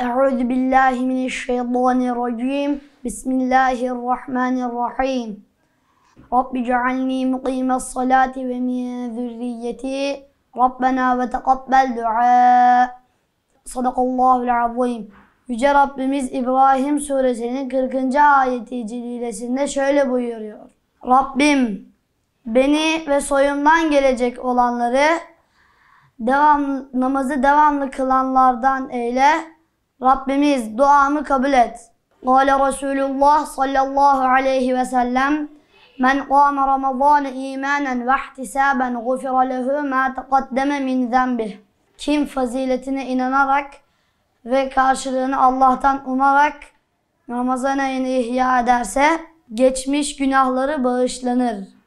Euzubillahimineşşeytanirracim. Bismillahirrahmanirrahim. Rabbi cealni mukimes salati ve min zürriyeti. Rabbena ve tekabbel dua. Sadakallahu'l-azim. Yüce Rabbimiz İbrahim Suresinin 40. ayeti celilesinde şöyle buyuruyor. Rabbim beni ve soyumdan gelecek olanları namazı devamlı kılanlardan eyle. Rabbimiz duamı kabul et. Kâle Resûlullah sallallahu aleyhi ve sellem men kâme Ramazâne îmânen ve ihtisâben gufira lehu mâ teqaddeme min zenbih. Kim faziletine inanarak ve karşılığını Allah'tan umarak Ramazan ayını ihya ederse geçmiş günahları bağışlanır.